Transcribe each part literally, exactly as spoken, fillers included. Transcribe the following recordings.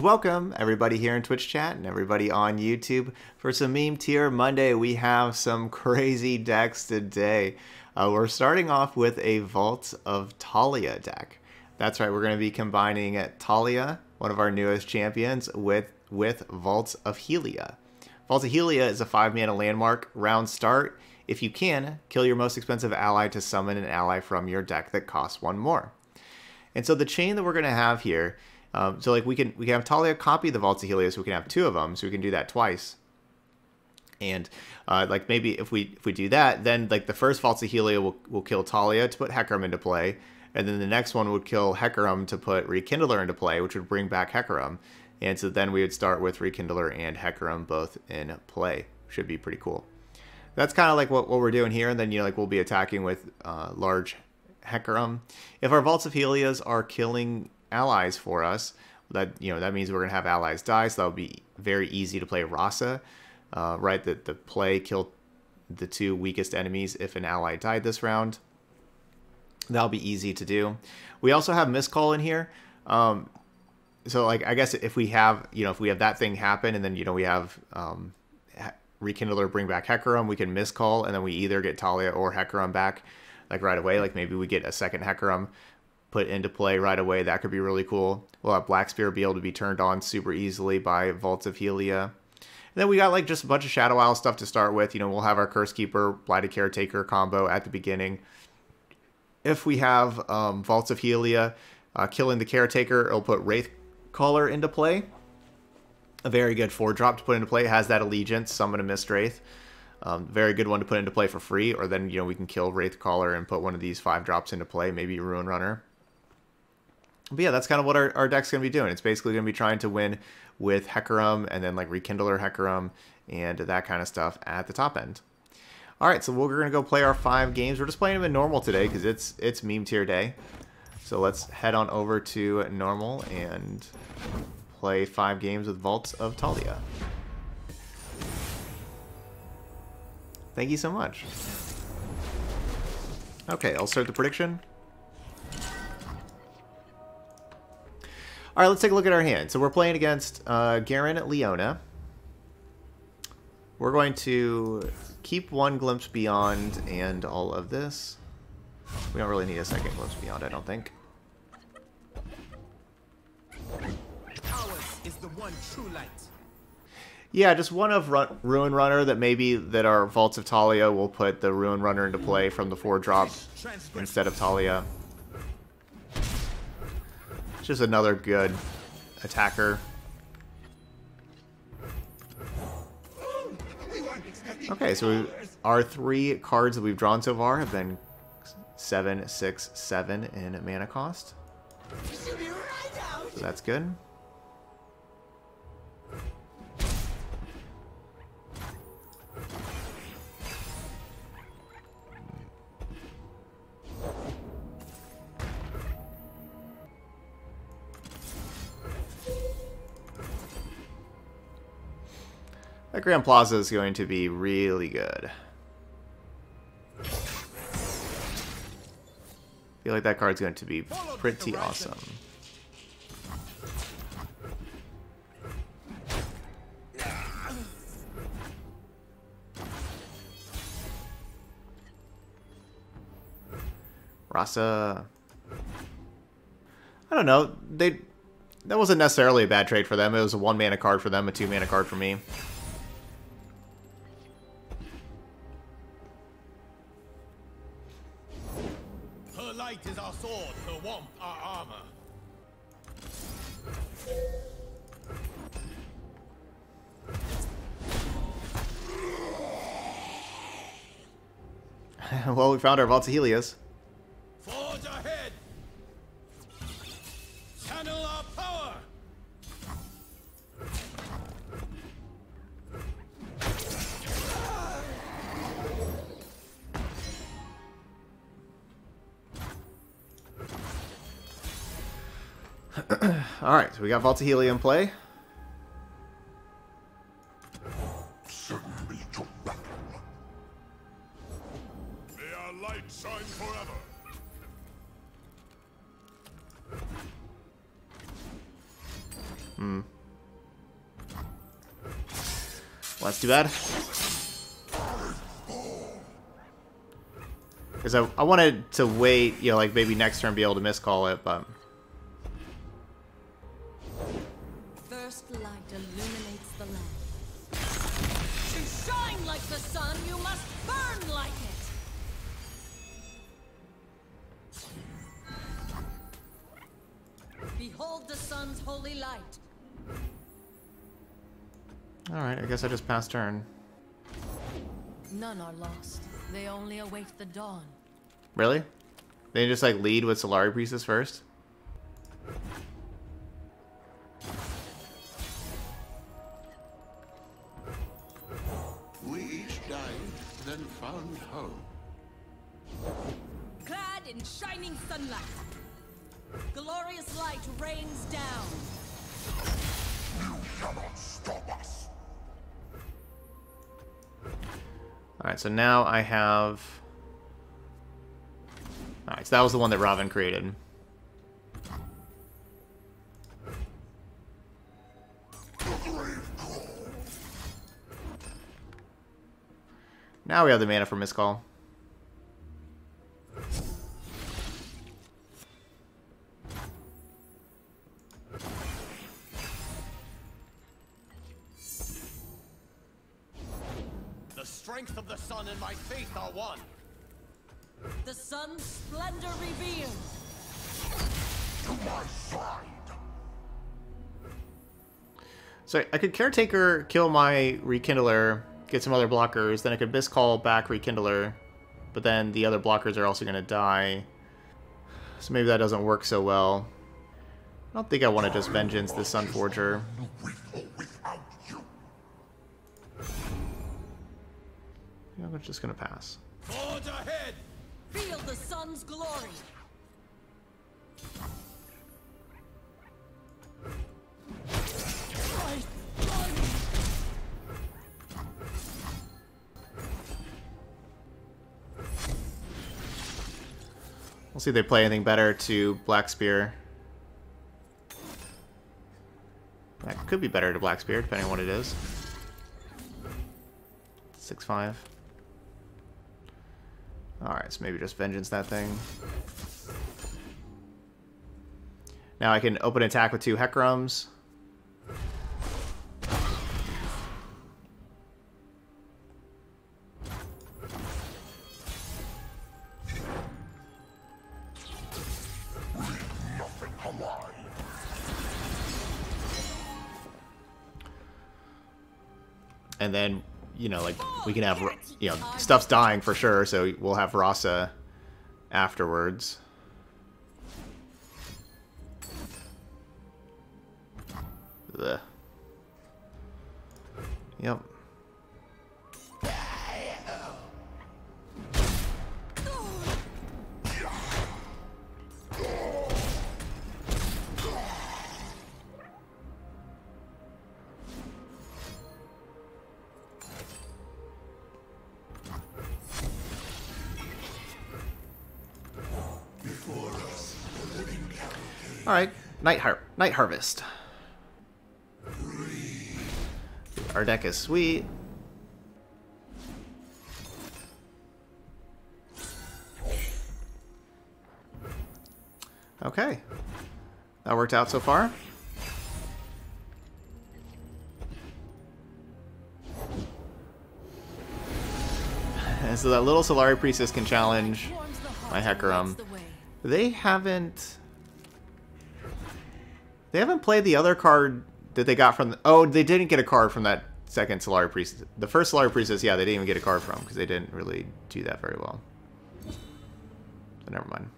welcome everybody here in Twitch chat and everybody on YouTube for some Meme Tier Monday. We have some crazy decks today. Uh, we're starting off with a Vaults of Taliyah deck. That's right, we're going to be combining Taliyah, one of our newest champions, with, with Vaults of Helia. Vaults of Helia is a five mana landmark, round start. If you can, kill your most expensive ally to summon an ally from your deck that costs one more. And so the chain that we're going to have here, um, so like we can we can have Taliyah copy the Vaults of Helia, so we can have two of them, so we can do that twice. And uh, like maybe if we if we do that, then like the first Vaults of Helia will will kill Taliyah to put Hecarim into play, and then the next one would kill Hecarim to put Rekindler into play, which would bring back Hecarim. And so then we would start with Rekindler and Hecarim both in play. Should be pretty cool. That's kind of like what, what we're doing here, and then you know like we'll be attacking with uh, large Hecarim. If our Vaults of Helias are killing allies for us, that you know that means we're gonna have allies die, so that would be very easy to play Rasa, uh, right? That the play kill the two weakest enemies if an ally died this round. That'll be easy to do. We also have Mistcall in here, um, so like I guess if we have you know if we have that thing happen, and then you know we have um, Rekindler bring back Hecarim, we can Mistcall, and then we either get Taliyah or Hecarim back. Like right away, like maybe we get a second Hecarim put into play right away. That could be really cool. We'll have Black Spear be able to be turned on super easily by Vaults of Helia. And then we got like just a bunch of Shadow Isles stuff to start with. You know, we'll have our Curse Keeper, Blighted Caretaker combo at the beginning. If we have um, Vaults of Helia uh, killing the Caretaker, it'll put Wraith Caller into play. A very good four drop to put into play. It has that Allegiance, summon a Mist Wraith. Um, very good one to put into play for free, or then, you know, we can kill Wraith Caller and put one of these five drops into play, maybe Ruin Runner. But yeah, that's kind of what our, our deck's going to be doing. It's basically going to be trying to win with Hecarim and then, like, Rekindler Hecarim and that kind of stuff at the top end. All right, so we're going to go play our five games. We're just playing them in normal today because it's, it's Meme Tier Day. So let's head on over to normal and play five games with Vaults of Taliyah. Thank you so much. Okay, I'll start the prediction. All right, let's take a look at our hand. So we're playing against uh, Garen Leona. We're going to keep one Glimpse Beyond and all of this. We don't really need a second Glimpse Beyond, I don't think. Ours is the one true light. Yeah, just one of Run Ruin Runner that maybe that our Vaults of Taliyah will put the Ruin Runner into play from the four drop instead of Taliyah. Just another good attacker. Okay, so we, our three cards that we've drawn so far have been seven, six, seven in mana cost. So that's good. That Grand Plaza is going to be really good. I feel like that card's going to be pretty awesome. Rasa. I don't know. They that wasn't necessarily a bad trade for them. It was a one mana card for them, a two mana card for me. Is our sword, her womp, our armor. Well, we found our Vaults of Helios. Forge ahead. Channel our power. Alright, so we got Vaults of Helia in play. May our light shine forever. Hmm. Well, that's too bad. Because I, I wanted to wait, you know, like maybe next turn be able to miscall it, but... First light illuminates the land. To shine like the sun, you must burn like it. Behold the sun's holy light. Alright, I guess I just passed turn. None are lost. They only await the dawn. Really? They just like lead with Solari Priestess first? We each died, then found home. Clad in shining sunlight, glorious light rains down. You cannot stop us. Alright, so now I have... Alright, so that was the one that Robin created. Now we have the mana for Mistcall. Of the sun and my faith are one. The sun's splendor revealed. To my side. So I could Caretaker, kill my Rekindler, get some other blockers, then I could Mistcall back Rekindler, but then the other blockers are also going to die. So maybe that doesn't work so well. I don't think I want to just Vengeance the Sunforger. I'm just gonna pass. Forge ahead. Feel the sun's glory. We'll see if they play anything better to Black Spear. That could be better to Black Spear, depending on what it is. Six five. Alright, so maybe just Vengeance that thing. Now I can open attack with two Hecarims. And then... You know, like, we can have, you know, stuff's dying for sure, so we'll have Rasa afterwards. Ugh. Yep. Alright, Night Har- Night Harvest. Our deck is sweet. Okay. That worked out so far. And so that little Solari Priestess can challenge my Hecarim. They haven't... They haven't played the other card that they got from... The, oh, they didn't get a card from that second Solari Priestess. The first Solari Priestess, yeah, they didn't even get a card from because they didn't really do that very well. So never mind.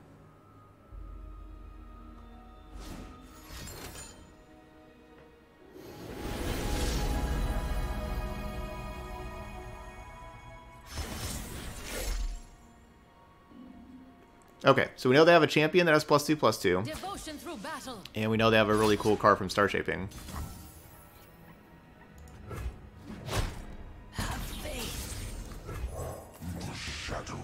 Okay, so we know they have a champion that has plus two, plus two. Devotion through battle. And we know they have a really cool card from Starshaping. Have faith. The shadow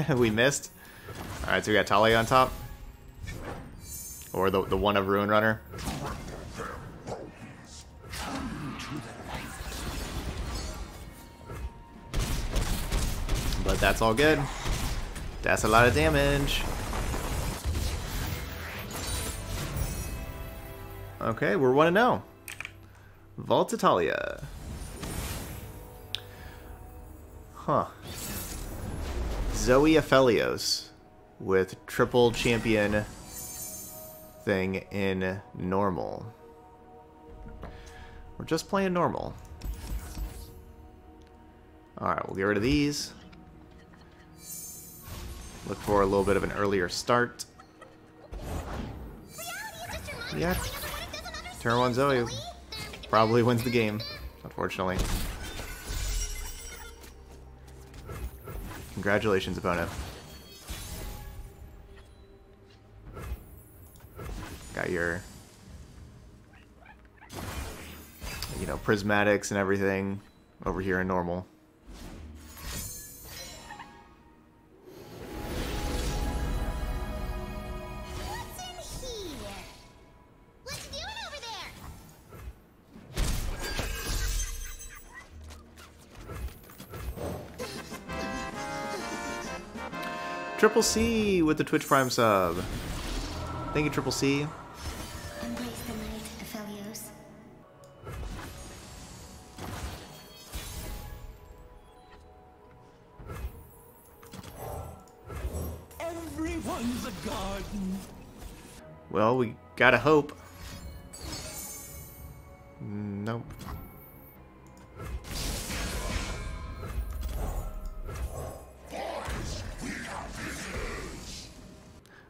approaches. We missed. Alright, so we got Taliyah on top. Or the, the one of Ruin Runner. but that's all good. That's a lot of damage. Okay, we're one and oh. Vaults of Helia. Huh. Zoe Aphelios with triple champion thing in normal. We're just playing normal. Alright, we'll get rid of these. Look for a little bit of an earlier start. Yeah. Turn one Zoe probably wins the game, unfortunately. Congratulations, opponent. Got your, you know, prismatics and everything over here in normal. Triple C with the Twitch Prime sub. Thank you, Triple C. Embrace the night, Aphelios. Everyone's a garden. Well, we gotta hope. Nope.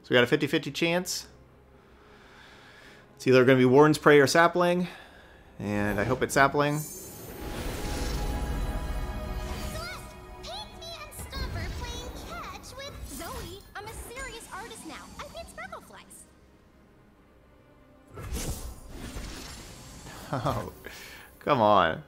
We got a fifty fifty chance. It's either going to be Warden's Prey or Sapling, and I hope it's Sapling. Oh, come on.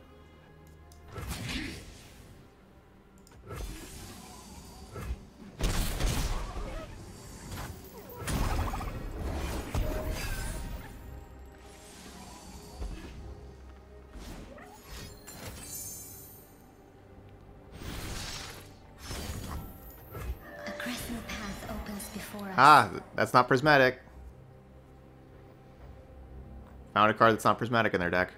Ah, that's not prismatic. Found a card that's not prismatic in their deck.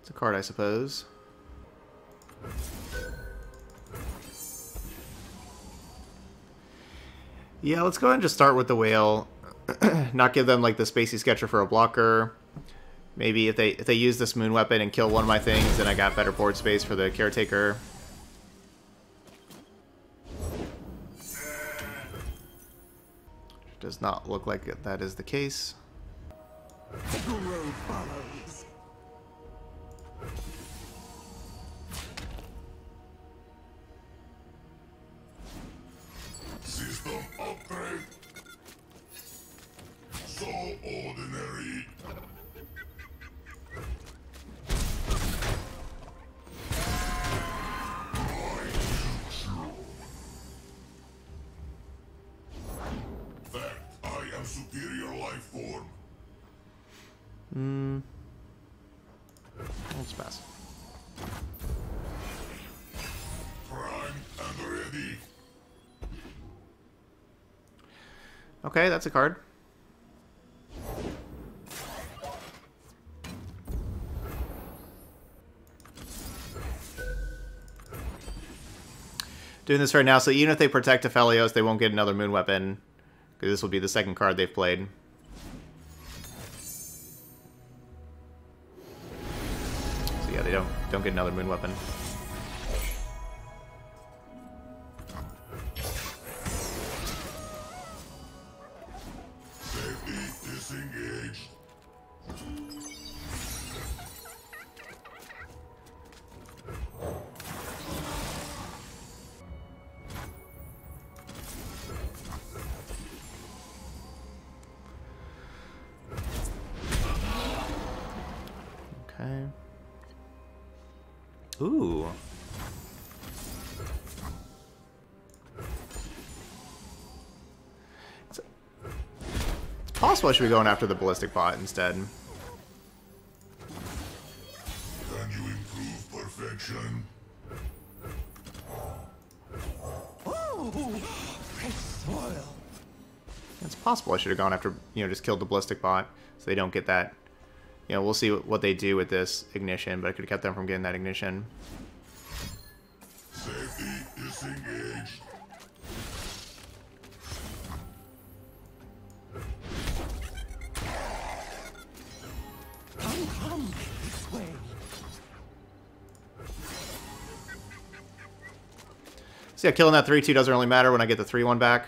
It's a card, I suppose. Yeah, let's go ahead and just start with the whale. Not give them like the Spacey Sketcher for a blocker. Maybe if they if they use this Moon Weapon and kill one of my things, then I got better board space for the Caretaker. Does not look like it. That is the case. The road follows. System upgrade. So ordinary. Hmm. Let's pass. Prime and ready. Okay, that's a card. Doing this right now, so even if they protect Aphelios, they won't get another Moon Weapon, because this will be the second card they've played. They don't don't get another Moon Weapon. Safety disengaged. Ooh. It's, it's possible I should be going after the Ballistic Bot instead. Can you improve perfection? Ooh, great soil. It's possible I should have gone after, you know, just killed the Ballistic Bot so they don't get that. You know, we'll see what they do with this ignition, but I could have kept them from getting that ignition. Safety disengaged. Come, come, this way. So yeah, killing that three two doesn't really matter when I get the three one back.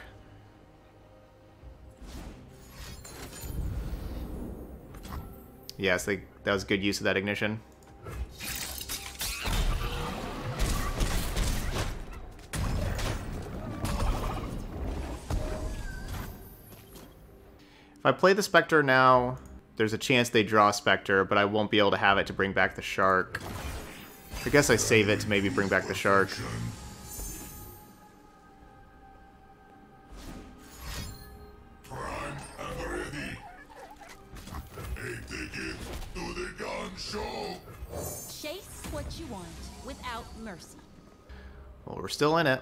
Yes, they, that was good use of that ignition. If I play the Spectre now, there's a chance they draw Spectre, but I won't be able to have it to bring back the Shark. I guess I save it to maybe bring back the Shark. Chase what you want without mercy. Well, we're still in it.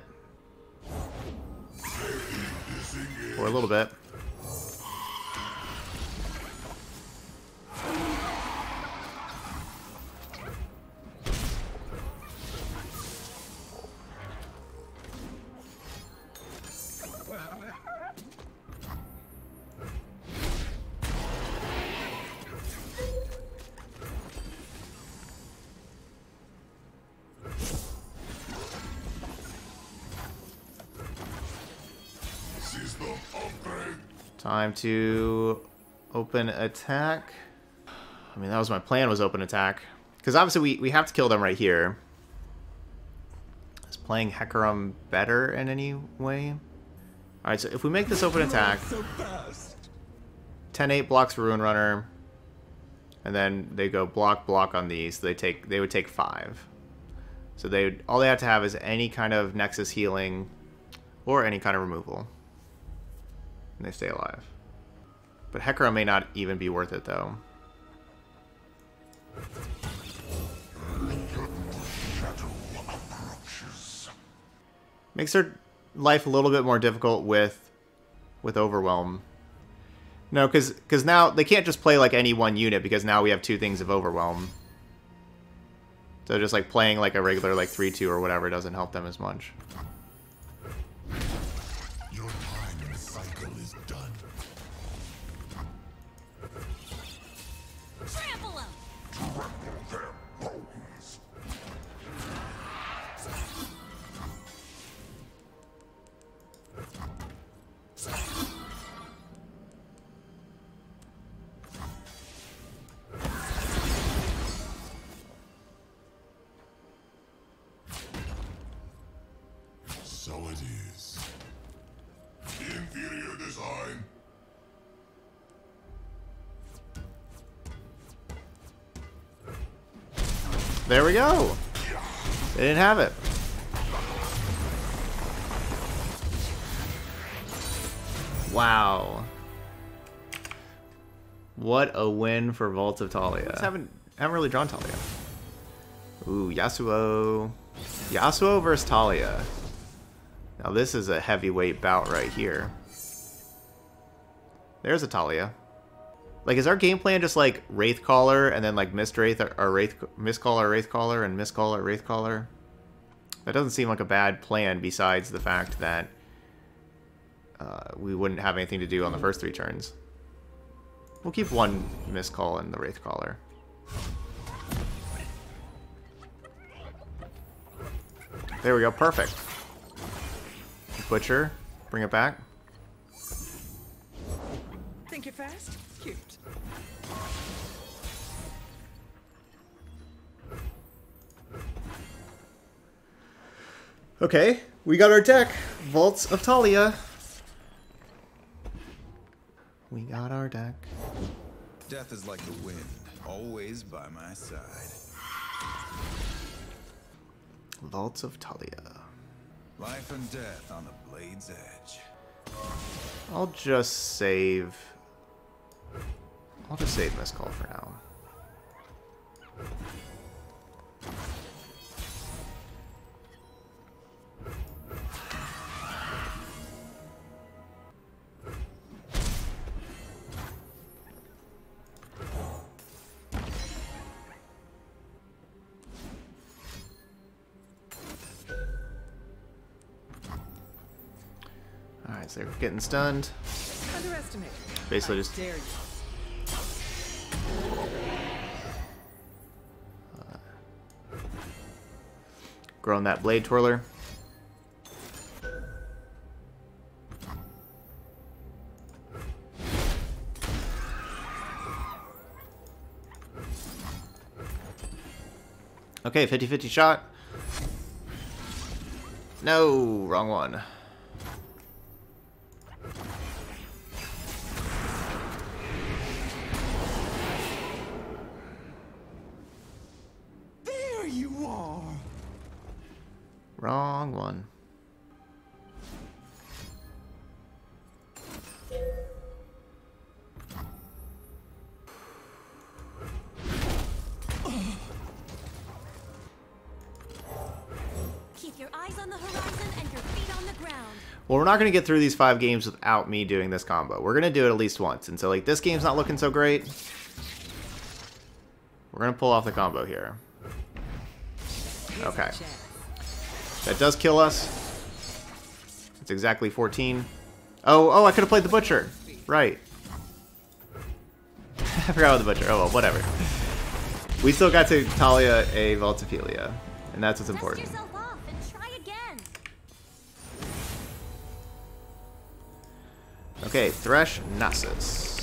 For a little bit. Time to open attack. I mean, that was my plan, was open attack. Because obviously we, we have to kill them right here. Is playing Hecarim better in any way? Alright, so if we make this open attack, ten eight blocks Ruin Runner. And then they go block, block on these. So they take they would take five. So they all they have to have is any kind of Nexus healing or any kind of removal. And they stay alive. But Hecarim may not even be worth it, though. Makes their life a little bit more difficult with with Overwhelm. No, because because now they can't just play like any one unit, because now we have two things of Overwhelm. So just like playing like a regular like three two or whatever doesn't help them as much. There we go. They didn't have it. Wow. What a win for Vaults of Helia. I just haven't, haven't really drawn Taliyah. Ooh, Yasuo. Yasuo versus Taliyah. Now this is a heavyweight bout right here. There's a Taliyah. Like, is our game plan just like Wraith Caller and then like Mistwraith or, or Wraith Mistcall or Wraith Caller and Mistcall or Wraith Caller? That doesn't seem like a bad plan, besides the fact that uh, we wouldn't have anything to do on the first three turns. We'll keep one Mistcall and the Wraith Caller. There we go, perfect. Butcher, bring it back. Think you're fast? Cute. Okay, we got our deck. Vaults of Helia. We got our deck. Death is like the wind, always by my side. Vaults of Helia. Life and death on the blade's edge. I'll just save. I'll just save Mistcall for now. Alright, so they're getting stunned. Underestimated. Basically just dare you. Grown that Blade Twirler. Okay, fifty fifty shot. No, wrong one. Wrong one. Keep your eyes on the horizon and your feet on the ground. Well, we're not going to get through these five games without me doing this combo. We're going to do it at least once. And so, like, this game's not looking so great. We're going to pull off the combo here. Okay. That does kill us. It's exactly fourteen. Oh, oh, I could have played the Butcher. Right. I forgot about the Butcher. Oh, well, whatever. We still got to Taliyah a Vault of Helia, and that's what's important. Okay, Thresh Gnosis.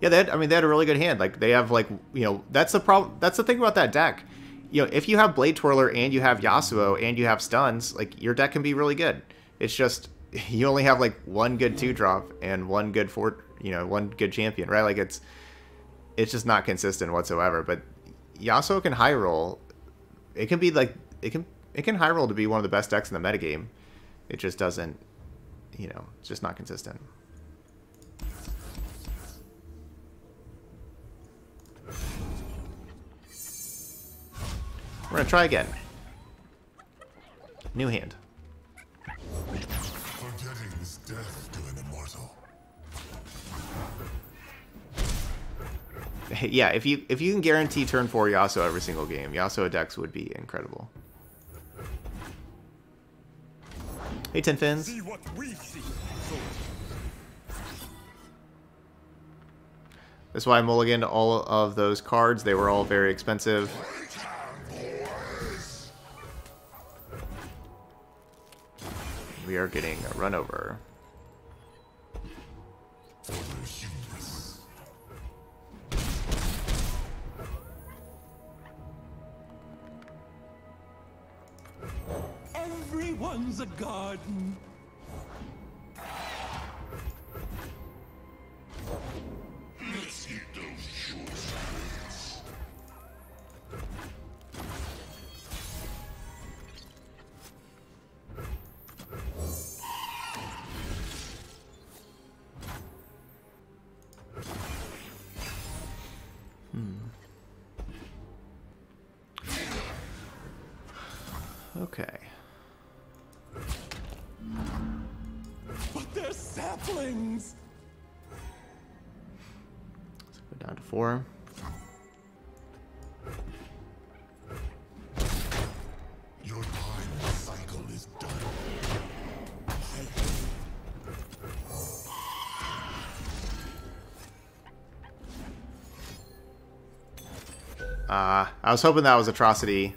Yeah, they had, I mean, they had a really good hand. Like, they have, like, you know, that's the problem. That's the thing about that deck. You know, if you have Blade Twirler and you have Yasuo and you have stuns, like, your deck can be really good. It's just, you only have, like, one good two-drop and one good four, you know, one good champion, right? Like, it's, it's just not consistent whatsoever. But Yasuo can high roll. It can be, like, it can, it can high roll to be one of the best decks in the metagame. It just doesn't, you know, it's just not consistent. We're going to try again. New hand. Forgetting is death to an immortal. Yeah, if you if you can guarantee turn four Yasuo every single game, Yasuo decks would be incredible. Hey, Ten Fins. See what we see. That's why I mulliganed all of those cards. They were all very expensive. We are getting a run over. Everyone's a garden. Let's eat those shorts. Okay. But they're saplings. Let's go down to four. Your time cycle is done. Uh, I was hoping that was Atrocity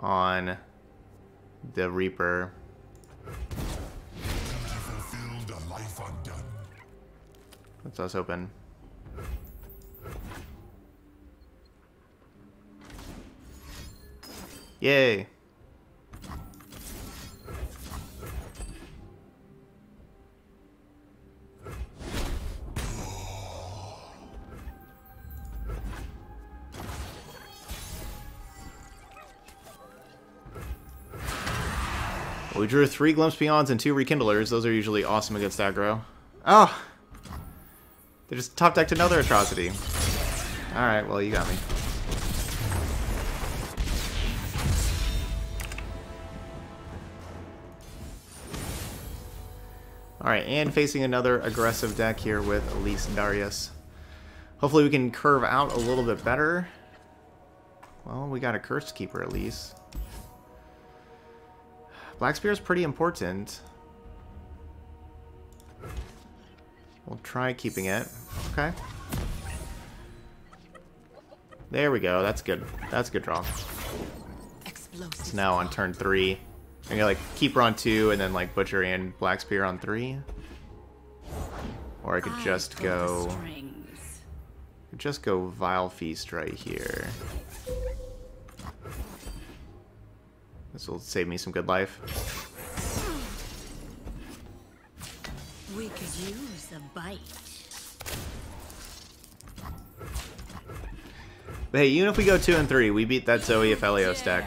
on the Reaper. That's us open. Yay. We drew three Glimpse Beyonds and two Rekindlers. Those are usually awesome against aggro. Oh! They just top decked another Atrocity. Alright, well, you got me. Alright, and facing another aggressive deck here with Elise and Darius. Hopefully we can curve out a little bit better. Well, we got a Curse Keeper at least. Black Spear is pretty important. We'll try keeping it. Okay. There we go. That's good. That's a good draw. It's now on turn three. I'm gonna like Keeper on two and then like Butcher and Black Spear on three. Or I could just go just go Vile Feast right here. This will save me some good life. We could use a bite. But hey, even if we go two and three, we beat that Zoe Aphelios deck.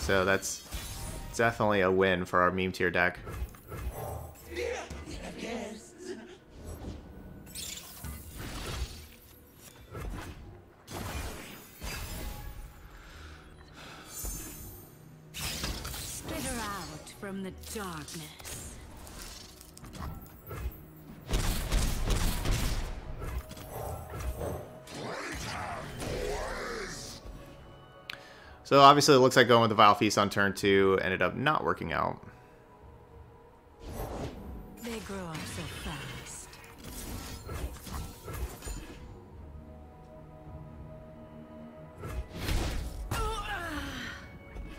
So that's definitely a win for our meme tier deck. Yes. Spitter out from the darkness. So obviously it looks like going with the Vile Feast on turn two ended up not working out. They grow up so fast.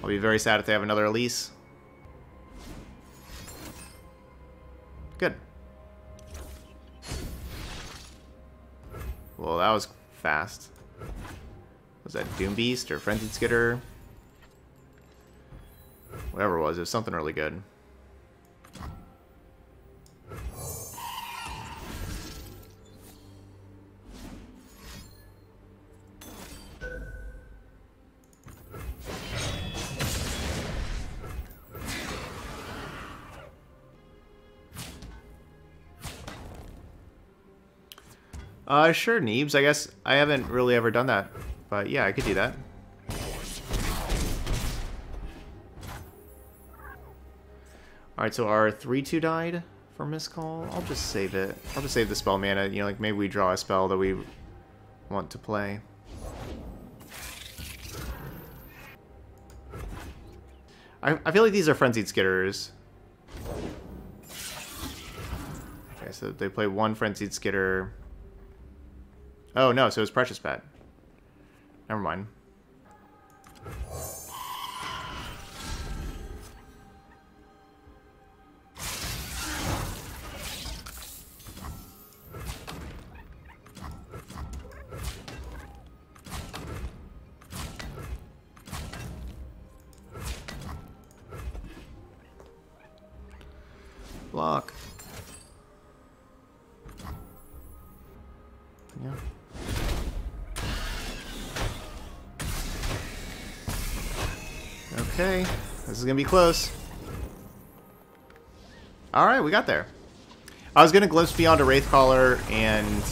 I'll be very sad if they have another Elise. Good. Well, that was fast. Was that Doom Beast or Frenzied Skitter? Whatever it was, it was something really good. Uh, sure, Neebs. I guess I haven't really ever done that. But yeah, I could do that. Alright, so our three two died for Mistcall. I'll just save it. I'll just save the spell mana. You know, like maybe we draw a spell that we want to play. I, I feel like these are Frenzied Skitterers. Okay, so they play one Frenzied Skitter. Oh no, so it's Precious Pet. Never mind. Block. Yeah. Okay, this is gonna be close. Alright, we got there. I was gonna Glimpse Beyond a Wraith Caller, and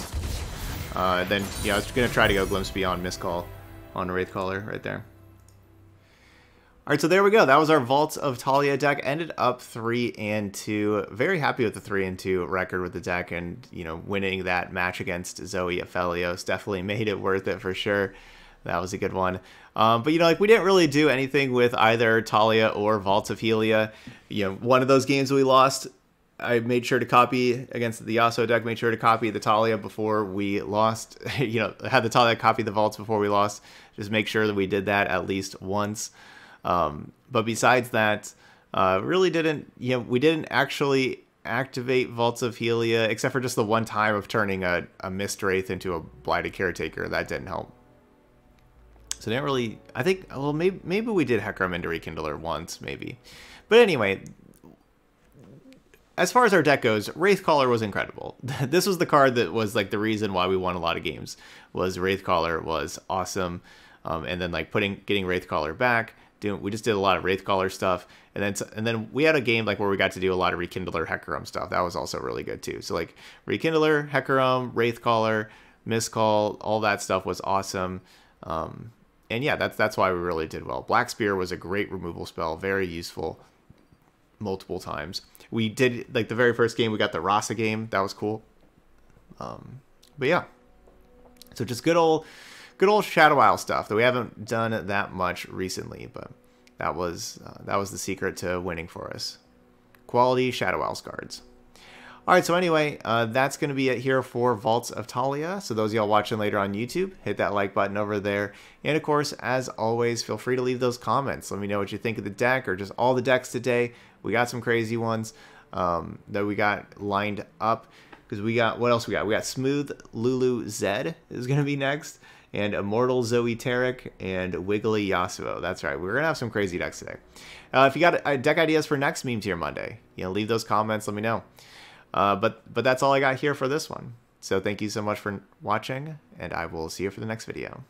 uh, then, yeah, I was gonna try to go Glimpse Beyond Mistcall on a Wraith Caller right there. Alright, so there we go. That was our Vaults of Taliyah deck. Ended up three and two. Very happy with the three and two record with the deck, and, you know, winning that match against Zoe Aphelios definitely made it worth it for sure. That was a good one. Um, but, you know, like, we didn't really do anything with either Taliyah or Vaults of Helia. You know, one of those games we lost, I made sure to copy against the Yasuo deck, made sure to copy the Taliyah before we lost. You know, had the Taliyah copy the Vaults before we lost. Just make sure that we did that at least once. Um, but besides that, uh, really didn't, you know, we didn't actually activate Vaults of Helia, except for just the one time of turning a, a Mist Wraith into a Blighted Caretaker. That didn't help. So didn't really, I think, well, maybe, maybe we did Hecarim into Rekindler once, maybe. But anyway, as far as our deck goes, Wraith Caller was incredible. This was the card that was, like, the reason why we won a lot of games, was Wraith Caller was awesome. Um, and then, like, putting getting Wraith Caller back, doing, we just did a lot of Wraith Caller stuff, and then and then we had a game like where we got to do a lot of Rekindler, Hecarim stuff. That was also really good too. So like Rekindler, Hecarim, Wraith Caller, Mistcall, all that stuff was awesome. Um, and yeah, that's that's why we really did well. Black Spear was a great removal spell, very useful, multiple times. We did like the very first game, we got the Rasa game. That was cool. Um, but yeah, so just good old. Good old Shadow Isle stuff that we haven't done that much recently, but that was uh, that was the secret to winning for us. Quality Shadow Isles cards. All right, so anyway, uh, that's going to be it here for Vaults of Helia. So those of y'all watching later on YouTube, hit that like button over there. And of course, as always, feel free to leave those comments. Let me know what you think of the deck or just all the decks today. We got some crazy ones um, that we got lined up because we got, what else we got? We got Smooth Lulu Zed is going to be next. And Immortal Zoe Tarek, and Wiggly Yasuo. That's right. We're going to have some crazy decks today. Uh, if you got uh, deck ideas for next Meme Tier Monday, you know, leave those comments. Let me know. Uh, but, but that's all I got here for this one. So thank you so much for watching, and I will see you for the next video.